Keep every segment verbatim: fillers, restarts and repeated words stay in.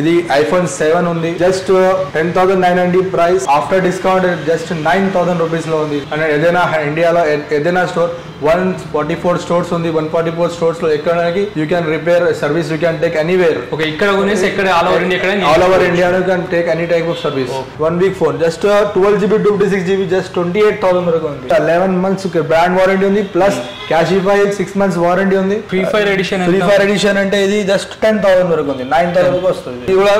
ఇది iPhone seven ఉంది, just ten thousand nine hundred price, after discount just nine thousand rupees లో ఉంది. And ఏదైనా ఇండియాలో ఏదైనా store one forty four stores ఉంది, వన్ ఫార్టీ ఫోర్ స్టోర్స్ లో ఎక్కడానికి you can repair service, you can take anywhere. Okay, ఇక్కడ కొనేసి ఎక్కడ all over India, all over India you can take any type of service. One week phone just twelve GB twenty six GB just twenty eight thousand వరకు ఉంది. Eleven months brand warranty ఉంది, plus Cashify six months warranty ఉంది. Free fire edition, free fire edition అంటే ఇది just ten thousand వరకు ఉంది, nine thousand వరకు వస్తుంది. ఇది కూడా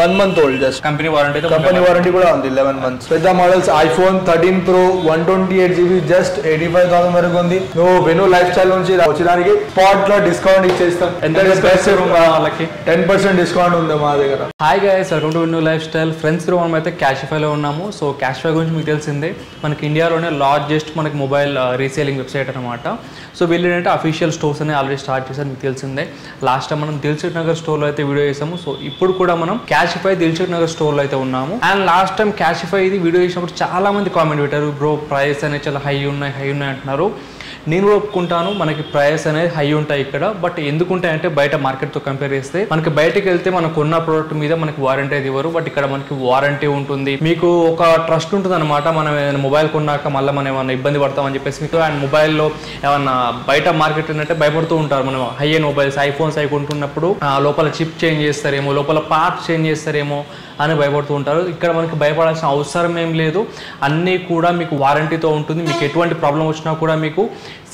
one month old, just company warranty, company warranty కూడా ఉంది లెవెన్ మంత్స్. పెద్ద models iPhone thirteen pro one twenty eight GB just eighty five thousand వరకు ఉంది. నువ్వు విను లైఫ్ స్టైల్ నుంచి వచ్చేదానికి స్పాట్ లో డిస్కౌంట్ ఇచ్చేస్తాం, టెన్ పర్సెంట్ డిస్కౌంట్ ఉంది మా దగ్గర. Hi guys, welcome to Vinnu lifestyle. Friends మనం అయితే క్యాషిఫై లో ఉన్నాము. సో క్యాషిఫై గురించి మీకు తెలిసిందే, మనకి ఇండియాలోనే లార్జెస్ట్ మనకి మొబైల్ రీసేలింగ్ వెబ్సైట్ అనమాట. సో వీళ్ళు ఏంటంటే అఫీషియల్ స్టోర్స్ అనేవి ఆల్రెడీ స్టార్ట్ చేశారు, మీకు తెలిసిందే. లాస్ట్ టైం మనం దిల్సుఖ్నగర్ స్టోర్లో అయితే వీడియో చేసాము. సో ఇప్పుడు కూడా మనం క్యాషిఫై దిల్సుఖ్నగర్ స్టోర్లో అయితే ఉన్నాము. అండ్ లాస్ట్ టైం క్యాషిఫై ఇది వీడియో చేసినప్పుడు చాలా మంది కామెంట్ పెట్టారు, బ్రో ప్రైస్ అనేది చాలా హై ఉన్నాయి హై ఉన్నాయి అంటున్నారు. నేను కూడా ఒప్పుకుంటాను, మనకి ప్రైస్ అనేది హై ఉంటాయి ఇక్కడ. బట్ ఎందుకు ఉంటాయంటే బయట మార్కెట్తో కంపేర్ చేస్తే మనకి బయటకు వెళ్తే మనకు ఉన్న ప్రోడక్ట్ మీద మనకి వారంటీ అది ఇవ్వరు. బట్ ఇక్కడ మనకి వారంటీ ఉంటుంది, మీకు ఒక ట్రస్ట్ ఉంటుంది అనమాట. మనం ఏదైనా మొబైల్ కొన్నాక మళ్ళీ మనం ఏమైనా ఇబ్బంది పడతామని చెప్పేసి మీకు. అండ్ మొబైల్లో ఏమన్నా బయట మార్కెట్ ఏంటంటే భయపడుతూ ఉంటారు. మనం హై అండ్ మొబైల్స్ ఐఫోన్స్ అవి కొంటున్నప్పుడు లోపల చిప్ చేంజ్ చేస్తారేమో, లోపల పార్ట్స్ చేంజ్ చేస్తారేమో అని భయపడుతూ ఉంటారు. ఇక్కడ మనకి భయపడాల్సిన అవసరం ఏం లేదు, అన్నీ కూడా మీకు వారంటీతో ఉంటుంది. మీకు ఎటువంటి ప్రాబ్లం వచ్చినా కూడా మీకు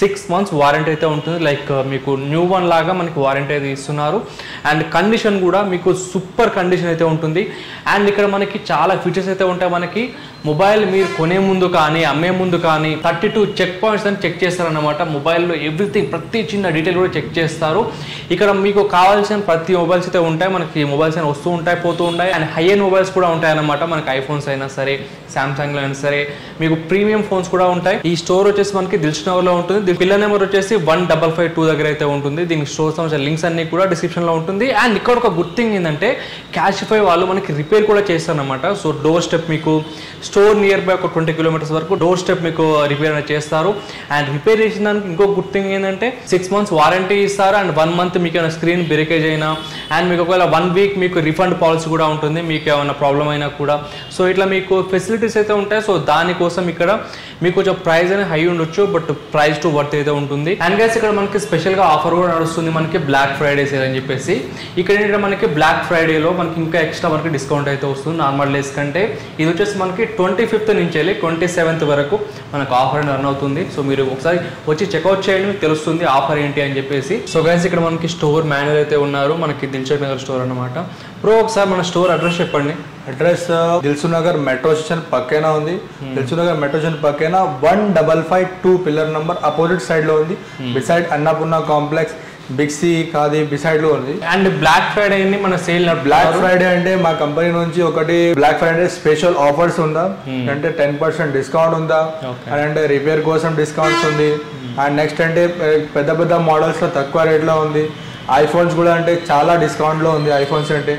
సిక్స్ మంత్స్ వారంటీ అయితే ఉంటుంది. లైక్ మీకు న్యూ వన్ లాగా మనకి వారంటీ అయితే ఇస్తున్నారు. అండ్ కండిషన్ కూడా మీకు సూపర్ కండిషన్ అయితే ఉంటుంది. అండ్ ఇక్కడ మనకి చాలా ఫీచర్స్ అయితే ఉంటాయి. మనకి మొబైల్ మీరు కొనే ముందు కానీ అమ్మే ముందు కానీ థర్టీ టూ చెక్ పాయింట్స్ అని చెక్ చేస్తారనమాట. మొబైల్లో ఎవ్రీథింగ్ ప్రతి చిన్న డీటెయిల్ కూడా చెక్ చేస్తారు. ఇక్కడ మీకు కావాల్సిన ప్రతి మొబైల్స్ అయితే ఉంటాయి, మనకి మొబైల్స్ అని వస్తూ ఉంటాయి పోతూ ఉంటాయి. అండ్ హై అండ్ మొబైల్స్ కూడా ఉంటాయన్నమాట. మనకి ఐఫోన్స్ అయినా సరే, శాంసంగ్లో అయినా సరే మీకు ప్రీమియం ఫోన్స్ కూడా ఉంటాయి. ఈ స్టోర్ వచ్చేసి మనకి దిల్సుఖ్నగర్లో ఉంటుంది. దీని పిల్లర్ నెంబర్ వచ్చేసి వన్ డబల్ ఫైవ్ టూ దగ్గర అయితే ఉంటుంది. దీనికి స్టోర్ సంబంధించిన లింక్స్ అన్ని కూడా డిస్క్రిప్షన్లో ఉంటుంది. అండ్ ఇక్కడ ఒక గుడ్ థింగ్ ఏంటంటే క్యాషిఫై వాళ్ళు మనకి రిపేర్ కూడా చేస్తారనమాట. సో డోర్ స్టెప్ మీకు స్టోర్ నియర్ బై ఒక ట్వంటీ కిలోమీటర్స్ వరకు డోర్ స్టెప్ మీకు రిపేర్ అనేది చేస్తారు. అండ్ రిపేర్ చేసిన దానికి ఇంకో గుడ్ థింగ్ ఏంటంటే సిక్స్ మంత్స్ వారంటీ ఇస్తారు. అండ్ వన్ మంత్ మీకు ఏమైనా స్క్రీన్ బ్రేకేజ్ అయినా, అండ్ మీకు ఒకవేళ వన్ వీక్ మీకు రిఫండ్ పాలసీ కూడా ఉంటుంది, మీకు ఏమైనా ప్రాబ్లం అయినా కూడా. సో ఇట్లా మీకు ఫెసిలిటీస్ అయితే ఉంటాయి. సో దానికోసం ఇక్కడ మీకు కొంచెం ప్రైస్ అనేది హై ఉండొచ్చు, బట్ ప్రైస్ టు వర్త్ అయితే ఉంటుంది. అండ్ గైస్ ఇక్కడ మనకి స్పెషల్గా ఆఫర్ కూడా నడుస్తుంది, మనకి బ్లాక్ ఫ్రైడే సేల్ అని చెప్పేసి. ఇక్కడ ఏంటంటే మనకి బ్లాక్ ఫ్రైడేలో మనకి ఇంకా ఎక్స్ట్రా మనకి డిస్కౌంట్ అయితే వస్తుంది నార్మల్ డేస్ కంటే. ఇది వచ్చేసి మనకి ట్వంటీ ఫిఫ్త్ నుంచి వెళ్ళి ట్వంటీ సెవెంత్ వరకు మనకు ఆఫర్ రన్ అవుతుంది. సో మీరు ఒకసారి వచ్చి చెక్అవుట్ చేయండి, మీకు తెలుస్తుంది ఆఫర్ ఏంటి అని చెప్పేసి. సో గైస్ ఇక్కడ మనకి స్టోర్ మేనేజర్ అయితే ఉన్నారు, మనకి దిల్సుఖ్నగర్ స్టోర్ అనమాట. ప్రో ఒకసారి మన స్టోర్ అడ్రస్ చెప్పండి. అడ్రస్ దిల్సుఖ్నగర్ మెట్రో స్టేషన్ పక్కన ఉంది. దిల్సుఖ్నగర్ మెట్రో స్టేషన్ పక్కన one double five two pillar number opposite side లో ఉంది. బిసైడ్ అన్నపూర్ణ కాంప్లెక్స్ బిక్సీ కాది బిసైడ్ లో ఉంది. అండ్ బ్లాక్ ఫ్రైడే మన సేల్, బ్లాక్ ఫ్రైడే అంటే మా కంపెనీ నుంచి ఒకటి బ్లాక్ ఫ్రైడే స్పెషల్ ఆఫర్స్ ఉందా అంటే టెన్ పర్సెంట్ డిస్కౌంట్ ఉందా, అంటే రిపేర్ కోసం డిస్కౌంట్స్ ఉంది. అండ్ నెక్స్ట్ అంటే పెద్ద పెద్ద మోడల్స్ లో తక్కువ రేట్ లో ఉంది. ఐఫోన్స్ కూడా అంటే చాలా డిస్కౌంట్ లో ఉంది. ఐఫోన్స్ అంటే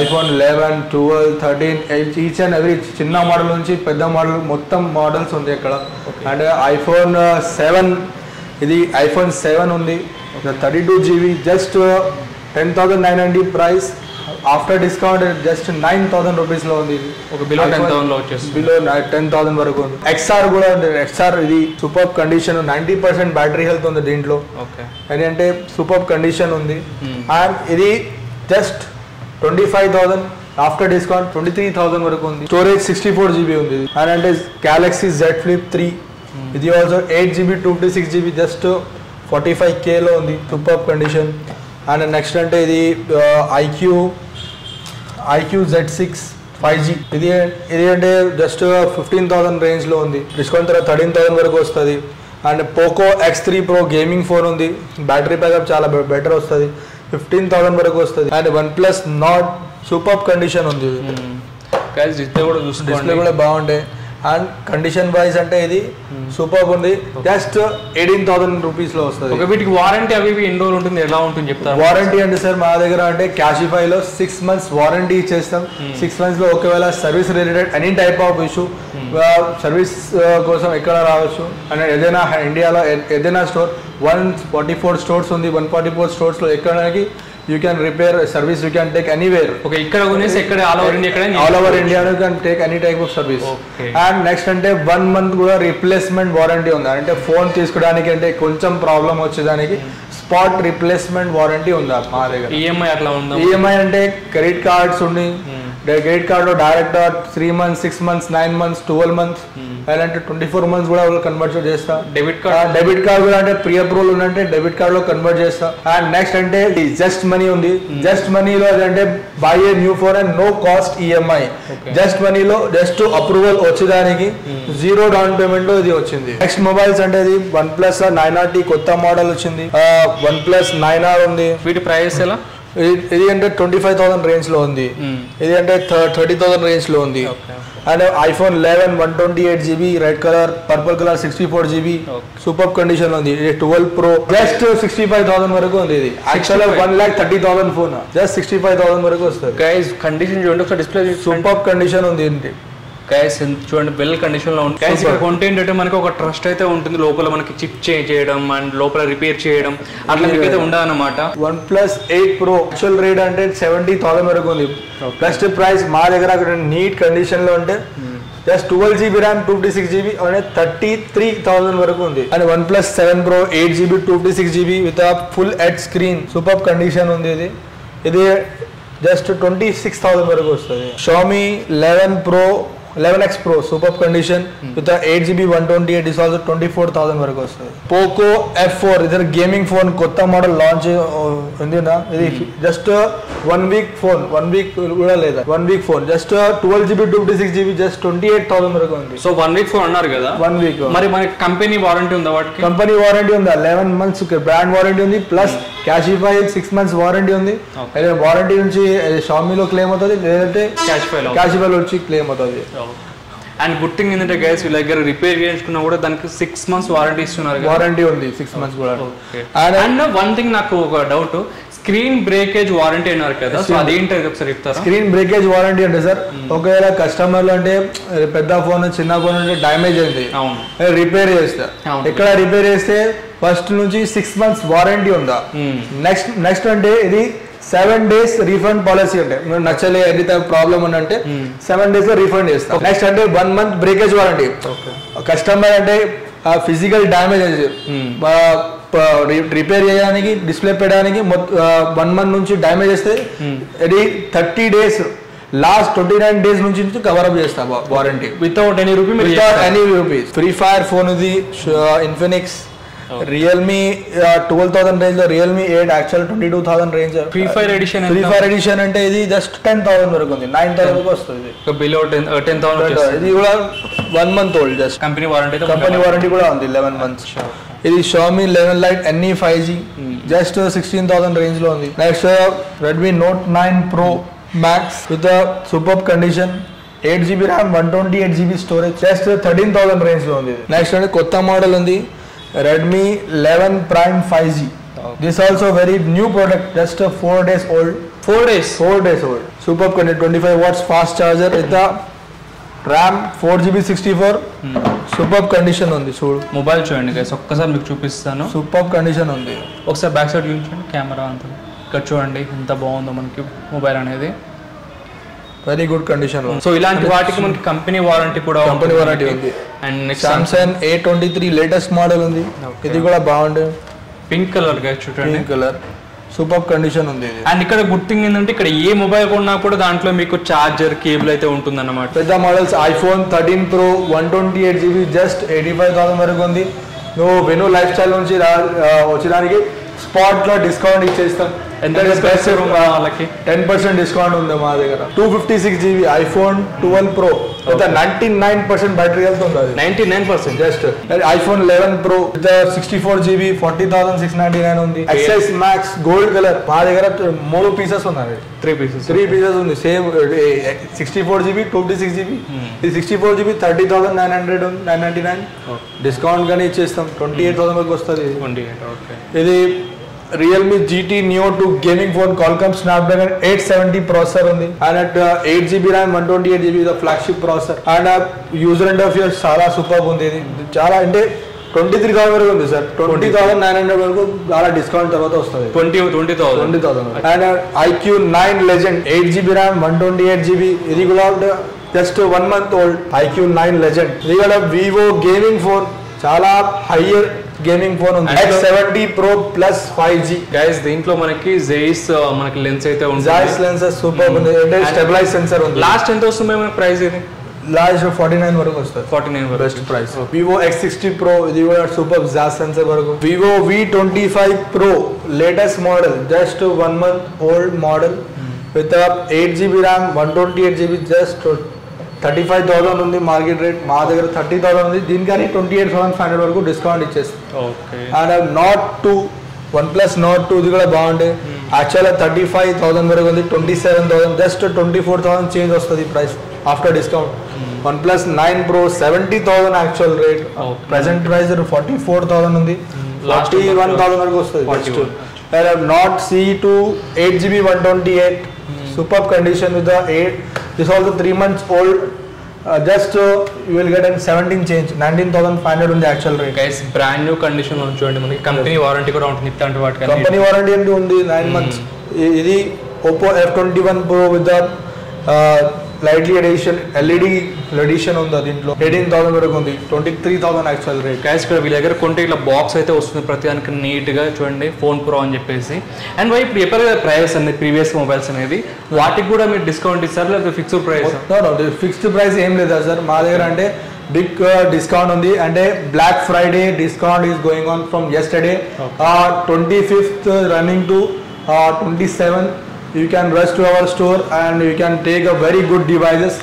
iPhone eleven twelve thirteen each and every చిన్న మోడల్ నుంచి పెద్ద మోడల్ మొత్తం మోడల్స్ ఉంది ఇక్కడ. అంటే ఐఫోన్ సెవెన్ ఇది ఐఫోన్ సెవెన్ ఉంది thirty two GB just ten thousand nine hundred price, after discount just nine thousand rupees లో ఉంది. బిలో టెన్ థౌసండ్ వరకు ఉంది. ఎక్స్ఆర్ కూడా ఉంది. ఎక్స్ఆర్ ఇది super condition, ninety percent battery health ఉంది దీంట్లో. అది అంటే సూపర్ కండిషన్ ఉంది. అండ్ ఇది just twenty five thousand, after discount twenty three thousand వరకు ఉంది. స్టోరేజ్ సిక్స్టీ ఫోర్ జీబీ ఉంది. అండ్ అంటే గ్యాలక్సీ జెడ్ ఫ్లిప్ త్రీ ఇది also eight GB twenty six GB just forty five కేలో ఉంది, సూపర్ కండిషన్. అండ్ నెక్స్ట్ అంటే ఇది iQOO iQOO Z six five G ఇది ఇది అంటే జస్ట్ ఫిఫ్టీన్ థౌసండ్ రేంజ్లో ఉంది. డిస్కౌంట్ తర్వాత థర్టీన్ థౌసండ్ వరకు వస్తుంది. And Poco X three pro gaming phone ఉంది, బ్యాటరీ బ్యాకప్ చాలా బెటర్ వస్తుంది, ఫిఫ్టీన్ థౌసండ్ వరకు వస్తుంది. And OnePlus Nord super condition ఉంది, డిస్ప్లే కూడా డిస్ప్లే కూడా బాగుంటాయి. అండ్ కండిషన్ వైజ్ అంటే ఇది సూపర్ ఉంది, జస్ట్ ఎయిటీన్ థౌసండ్ రూపీస్ లో వస్తుంది. వీటికి వారంటీ అవి ఎన్ని రోజులు ఉంటుంది, ఎలా ఉంటుంది చెప్తారు? వారంటీ అంటే సార్ మా దగ్గర అంటే క్యాషిఫై లో సిక్స్ మంత్స్ వారంటీ ఇచ్చేస్తాం. సిక్స్ మంత్స్ లో ఒకవేళ service related any type of issue, service కోసం ఎక్కడ రావచ్చు. అండ్ ఏదైనా ఇండియాలో ఏదైనా store one forty four stores ఉంది, వన్ ఫార్టీ ఫోర్ స్టోర్స్ లో ఎక్కడానికి you can repair service, you can take anywhere. Okay, ikkada gunnesi ikkada all over India ikkada all over India you can take any type of service. Okay. And next ante one month kuda replacement warranty undi, ante phone teeskodaniki ante koncham problem vachedaniki spot replacement warranty undi maa dega. E M I atla unda, E M I ante credit cards undi, credit card lo direct ga three months, six months, nine months, twelve months alante twenty-four months kuda allu convert chestha. Debit card, debit card kuda ante pre approval unnante debit card lo convert chestha. And next ante just money undi, just money lo ante buy a new phone and no cost E M I. Okay. Just money lo just approval vachedaniki zero down payment lo idi ochindi. Next mobiles ante idi OnePlus nine R T kotta model ochindi, OnePlus nine R undi. Veeti price ela ఇది అంటే twenty five thousand range లో ఉంది, ఇది అంటే thirty thousand range లో ఉంది. And iPhone eleven one twenty eight GB red colour, purple colour sixty four GB super condition లో ఉంది. ఇది twelve pro just sixty five thousand వరకు ఉంది. ఇది actual one lakh thirty thousand phone just sixty five thousand వరకు వస్తుంది. Guys condition చూడండి ఒకసారి, డిస్ప్లే సూపర్ కండిషన్ ఉంది. గైస్ చూడండి బెల్ కండిషన్ లో ఉంది. గైస్ ఇక్కడ కొంటే ఏంటంటే మనకి ఒక ట్రస్ట్ అయితే ఉంటుంది లోపల, మనకి చిప్ చేంజ్ చేయడం అండ్ లోపల రిపేర్ చేయడం అట్లా మీకైతే ఉండదన్నమాట. OnePlus eight pro actual rate అంటే సెవెంటీ థౌసండ్ వరకు ఉంది. ప్లస్ ప్రైస్ మా దగ్గర అక్కడ నీట్ కండిషన్ లో ఉంటే just twelve GB RAM, two fifty six GB అంటే థర్టీ త్రీ థౌసండ్ వరకు ఉంది. And OnePlus seven pro eight GB two fifty six GB with full head screen super condition ఉంది. ఇది ఇది జస్ట్ ట్వంటీ సిక్స్ థౌసండ్ వరకు వస్తుంది. Xiaomi eleven pro eleven X Pro super condition hmm. with a eight G B one twenty-eight is also twenty-four thousand వరకు వస్తుంది. Poco F four ఇదర్ gaming phone కొత్త model launch ఉంది నా. ఇది just one week phone, one week కూడా లేదు, one week phone just twelve G B two fifty-six G B just twenty-eight thousand వరకు ఉంది. సో one week ఫోన్ అన్నారు కదా, one week మరి మనకి కంపెనీ వారంటీ ఉందా? వాటికి కంపెనీ వారంటీ ఉందా? eleven months బ్రాండ్ వారంటీ ఉంది, plus Cashify six months warranty ఉంది. అదే వారంటీ నుంచి Xiaomi లో క్లెయిమ్ అవుతది, లేదంటే Cashify లో Cashify లో వచ్చి క్లెయిమ్ అవుతది. అండ్ గుడ్ థింగ్ ఏంటంటే గైస్ వీళ్ళ దగ్గర రిపేర్ చేయించుకున్నా కూడా దానికి సిక్స్ మంత్స్ వారంటీ ఇస్తున్నారు. వారంటీ ఉంది సిక్స్ మంత్స్ కూడా. అండ్ వన్ థింగ్ నాకు ఒక డౌట్, స్క్రీన్ బ్రేకేజ్ వారంటీ అన్నారు కదా, సో అదేంటో ఒకసారి చెప్తారా? స్క్రీన్ బ్రేకేజ్ వారంటీ అంటే సార్ ఒకవేళ కస్టమర్లు అంటే పెద్ద ఫోన్ చిన్న ఫోన్ అంటే డ్యామేజ్ అయింది, రిపేర్ చేస్తా ఇక్కడ రిపేర్ చేస్తే ఫస్ట్ నుంచి సిక్స్ మంత్స్ వారంటీ ఉందా. నెక్స్ట్ నెక్స్ట్ అంటే ఇది సెవెన్ డేస్ రీఫండ్ పాలసీ అంటే నచ్చలే ఎనీ టైప్ ప్రాబ్లమ్ అని అంటే సెవెన్ డేస్ లో రీఫండ్ చేస్తాం. నెక్స్ట్ అంటే one month breakage warranty. Customer అంటే ఫిజికల్ డామేజ్ రిపేర్ చేయడానికి డిస్ప్లే పెట్టడానికి వన్ మంత్ నుంచి డామేజ్ చేస్తే ఇది thirty days last twenty nine days నుంచి కవర్ అప్ చేస్తాం warranty without any rupee without any rupees. Free fire phone ఇది Infinix Realme twelve thousand range లో, Realme eight actual twenty two thousand range. Free fire edition, free fire edition అంటే ఇది just ten thousand వరకు ఉంది, nine thousand వరకు వస్తుంది. Below ten ten thousand ఇది కూడా one month old. Just company warranty, company warranty కూడా ఉంది eleven months. ఇది Xiaomi eleven lite NE five G just sixteen thousand range లో ఉంది. Next Redmi Note nine pro max with super condition eight GB RAM one twenty eight GB storage just thirteen thousand range లో ఉంది. Next అంటే కొత్త model ఉంది Redmi eleven Prime five G. Okay. This also very new product, just a four days old. Four days, four days old. Superb connect, twenty-five watts fast charger with the RAM four G B sixty-four. Superb condition on this. Old mobile చూడండి guys, ఒక్కసారి మీకు చూపిస్తాను. Superb condition ఉంది. ఒకసారి back side చూడండి, camera అంతా ఇక్కడ చూడండి ఎంత బాగుందో మనకి మొబైల్ అనేది. Very good condition. సో ఇలాంటి వాటికి మనకి కంపెనీ వారంటీ కూడా, కంపెనీ వారంటీ ఉంది. And next Samsung A twenty-three latest model ఉంది, ఇది కూడా బాగుంది. పింక్ కలర్ గా చూడండి, పింక్ కలర్ సూపర్ కండిషన్ ఉంది. అండ్ ఇక్కడ గుడ్ థింగ్ ఏంటంటే ఇక్కడ ఏ మొబైల్ కొన్నా కూడా దాంట్లో మీకు చార్జర్ కేబుల్ అయితే ఉంటుంది అన్నమాట. పెద్ద models iPhone thirteen pro one twenty eight GB just eighty five thousand వరకు ఉంది. నువ్వు వెను లైఫ్ స్టైల్ నుంచి వచ్చేదానికి స్పాట్ లో డిస్కౌంట్ ఇచ్చేస్తాం. ఎంత డిస్కౌంట్? వాళ్ళకి టెన్ పర్సెంట్ డిస్కౌంట్ ఉంది మా దగ్గర. Two fifty six GB iPhone twelve pro with ninety nine percent battery health ఉంటుంది, ninety nine percent just. IPhone eleven pro with sixty four GB forty thousand six ninety nine ఉంది. XS max gold colour మా దగ్గర మూడు pieces ఉన్నాయి, three pieces three pieces ఉంది. Same sixty four GB two fifty six GB ఇది sixty four GB thirty thousand nine hundred nine ninety nine discount కానీ ఇచ్చేస్తాం, twenty eight thousand వరకు వస్తుంది. ఇది Realme G T Neo two gaming phone, Qualcomm Snapdragon eight seventy processor ఉంది. And at uh, eight G B RAM one twenty-eight G B the flagship processor and uh, user interface చాలా super ఉంది. చాలా అంటే twenty three thousand వరకు ఉంది sir. Twenty thousand nine hundred వరకు చాలా discount తర్వాత వస్తుంది. Twenty twenty thousand twenty thousand and iQOO nine legend eight GB RAM one twenty eight GB ఇది కూడా just one month old iQOO nine legend. ఇది కూడా వివో గేమింగ్ ఫోన్, చాలా higher gaming phone ఉంది. X seventy Pro plus five G guys. దీంట్లో మనకి Zeiss మనకి lens అయితే ఉంది. Zeiss లెన్స్ సూపర్ ఉంది. అంటే స్టెబిలైజ్ సెన్సర్ ఉంది. లాస్ట్ ఎంత వస్తుంది మన ప్రైస్? ఇది లాస్ట్ ఫార్టీ నైన్ వరకు వస్తుంది. ఫార్టీ నైన్ వరకు best price. Vivo X sixty Pro ఇది కూడా సూపర్ Zeiss సెన్సర్ వరకు. Vivo V twenty five Pro latest model, just one month old model with eight GB RAM one twenty eight GB just thirty five thousand ఉంది market rate. మా దగ్గర thirty thousand ఉంది, దీనికని twenty eight thousand five hundred వరకు discount ఇచ్చేస్తుంది. And Nord two OnePlus Nord two ఇది కూడా బాగుంటుంది. యాక్చువల్గా థర్టీ ఫైవ్ థౌసండ్ వరకు ఉంది, twenty seven thousand just twenty four thousand change వస్తుంది price after discount. OnePlus nine pro seventy thousand actual rate, present price forty four thousand ఉంది, forty one thousand వరకు వస్తుంది. And Nord C two eight GB one twenty eight super condition with eight. This also three months old. Uh, just uh, you will get a seventeen change, nineteen thousand five hundred on the actual rate. Guys, brand new condition on joint. Company yes. warranty కూడా ఉంటుంది. ఇట్లాంటి వాటి కంటే company warranty అంటే ఉంది nine months. ఇది Oppo R twenty one Pro with the uh, lightly addition L E D addition ఉంది. దీంట్లో ఎయిటీన్ థౌసండ్ వరకు ఉంది, twenty three thousand actual rate. Guys ఇక్కడ వీళ్ళ దగ్గర కొంటే ఇట్లా బాక్స్ అయితే వస్తుంది ప్రతి దానికి నీట్గా. చూడండి ఫోన్ ప్రో అని చెప్పేసి. అండ్ వై ఇప్పుడు చెప్పారు కదా ప్రైస్ అనేది ప్రీవియస్ మొబైల్స్ అనేది, వాటికి కూడా మీరు డిస్కౌంట్ ఇస్తారు లేదా ఫిక్స్డ్ ప్రైస్? ఫిక్స్డ్ ప్రైస్ ఏం లేదా సార్ మా దగ్గర. అంటే బిగ్ డిస్కౌంట్ ఉంది. అంటే black Friday discount is going on from yesterday twenty fifth running to twenty seven. You can rush to our store and you can take a very good devices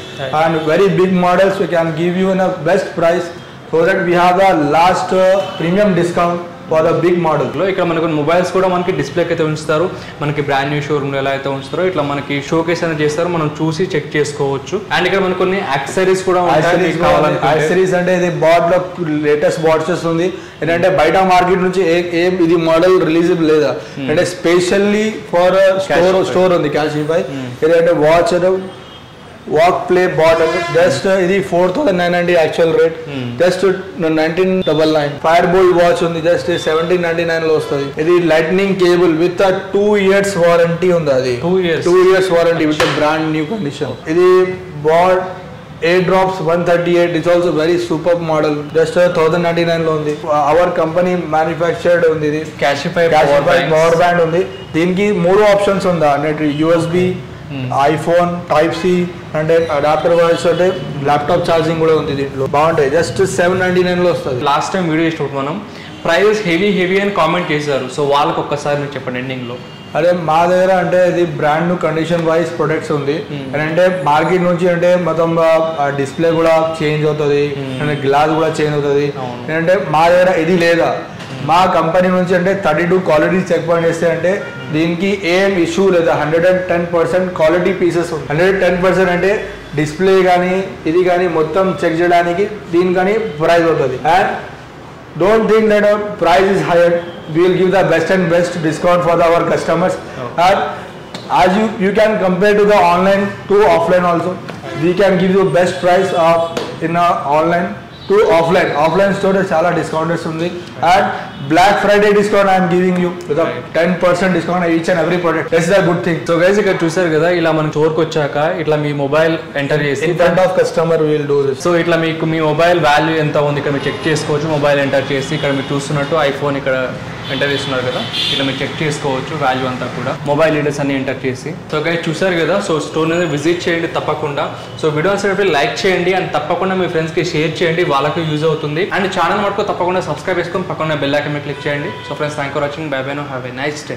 and very big models. We can give you in a best price so that we have the last uh, premium discount for the big model. లో ఇక్కడ మనకు mobiles కూడా మనకి డిస్ప్లేకి అయితే ఉంచుతారు. మనకి brand new షోరూమ్లో ఎలా అయితే ఉంచుతారో ఇట్లా మనకి షో కేస్ అనేది చేస్తారు, మనం చూసి చెక్ చేసుకోవచ్చు. అండ్ ఇక్కడ మనకు కొన్ని యాక్సెసరీస్ కూడా ఉంటాయి. యాక్సెసరీస్ అంటే ఇది బాట్ లో లేటెస్ట్ వాచెస్ ఉంది. ఏంటంటే బయట మార్కెట్ నుంచి ఏం ఇది మోడల్ రిలీజ్ లేదా అంటే స్పెషల్లీ ఫర్ స్టోర్ స్టోర్ ఉంది Cashify. ఏదంటే watch walk play bat just ఇది four thousand nine hundred actual rate just nineteen double nine. Fire bolt watch ఉంది జస్ట్ సెవెంటీన్ నైన్టీ నైన్ లో వస్తుంది. ఇది lightning cable with two years warranty ఉంది. అది two years two years warranty with brand new condition. ఇది bat air drops one thirty eight. It's also very super model just thousand ninety nine లో ఉంది. Our company manufactured ఉంది. ఇది Cashify power band ఉంది. దీనికి మూడు ఆప్షన్స్ ఉందా అంటే యూఎస్బి, ఐఫోన్ టైప్ సి అంటే అడాప్టర్ వాయిస్, అంటే ల్యాప్టాప్ ఛార్జింగ్ కూడా ఉంది దీంట్లో. బాగుంటాయి జస్ట్ సెవెన్ నైన్టీ నైన్ లో వస్తుంది. లాస్ట్ టైం వీడియో ఇష్టం మనం ప్రైస్ హెవీ హెవీ అని కామెంట్ చేశారు, సో వాళ్ళకి ఒక్కసారి మీరు చెప్పండి ఎండింగ్ లో. అదే మా దగ్గర అంటే ఇది brand new condition wise products ఉంది. అంటే మార్కెట్ నుంచి అంటే మొత్తం డిస్ప్లే కూడా చేంజ్ అవుతుంది, గ్లాస్ కూడా చేంజ్ అవుతుంది. అంటే మా దగ్గర ఇది లేదా మా కంపెనీ నుంచి అంటే thirty two quality check point చేస్తే అంటే దీనికి ఏం ఇష్యూ లేదా. Hundred and ten percent quality pieces ఉంది. హండ్రెడ్ టెన్ పర్సెంట్ అంటే డిస్ప్లే కానీ ఇది కానీ మొత్తం చెక్ చేయడానికి దీని కానీ ప్రైస్ అవుతుంది. And don't think that our price is higher. We will give the best and best discount for our customers. And as you you can compare to the online to offline also we can give you best price of in online to offline. Offline store చాలా discounts ఉంది. And black Friday discount I'm giving you with ten percent discount each and every product. It's the good thing. So guys ఇక్కడ చూసారు కదా, ఇలా మనం స్టోర్కి వచ్చాక ఇట్లా మీ మొబైల్ ఎంటర్ చేసి in front of customer we will do this. So ఇట్లా మీకు మీ మొబైల్ వాల్యూ ఎంత ఉంది ఇక్కడ మీరు చెక్ చేసుకోవచ్చు. మొబైల్ ఎంటర్ చేసి ఇక్కడ మీరు చూస్తున్నట్టు ఐఫోన్ ఇక్కడ ఎంటర్ చేస్తున్నారు కదా, ఇట్లా మీరు చెక్ చేసుకోవచ్చు వాల్యూ అంతా కూడా మొబైల్ డీటెయిల్స్ అన్ని ఎంటర్ చేసి. సో గైస్ చూసారు కదా, సో స్టోర్ అనేది విజిట్ చేయండి తప్పకుండా. సో వీడియో నచ్చినట్లయితే లైక్ చేయండి అండ్ తప్పకుండా మీ ఫ్రెండ్స్కి షేర్ చేయండి, వాళ్ళకు యూజ్ అవుతుంది. అండ్ ఛానల్ మటుకు తప్పకుండా సబ్స్క్రైబ్ చేసుకొని పక్కన బెల్ ఐకాన్ క్లిక్ చేయండి. So friends thank for watching. Bye bye, no have a nice day.